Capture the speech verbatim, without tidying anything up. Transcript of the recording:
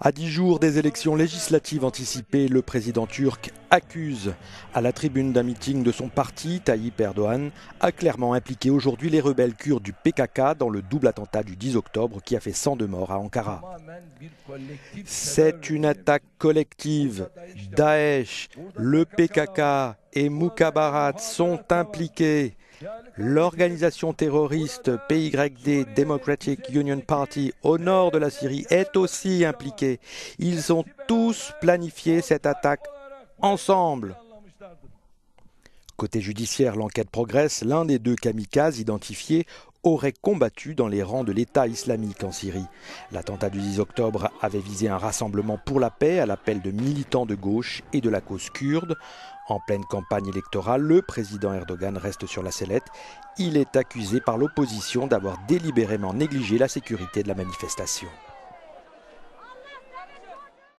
À dix jours des élections législatives anticipées, le président turc accuse à la tribune d'un meeting de son parti, Tayyip Erdoğan, a clairement impliqué aujourd'hui les rebelles kurdes du P K K dans le double attentat du dix octobre qui a fait cent deux morts à Ankara. C'est une attaque collective. Daesh, le P K K et Moukhabarat sont impliqués. L'organisation terroriste P Y D, Democratic Union Party, au nord de la Syrie, est aussi impliquée. Ils ont tous planifié cette attaque ensemble. Côté judiciaire, l'enquête progresse. L'un des deux kamikazes identifiés aurait combattu dans les rangs de l'État islamique en Syrie. L'attentat du dix octobre avait visé un rassemblement pour la paix à l'appel de militants de gauche et de la cause kurde. En pleine campagne électorale, le président Erdogan reste sur la sellette. Il est accusé par l'opposition d'avoir délibérément négligé la sécurité de la manifestation.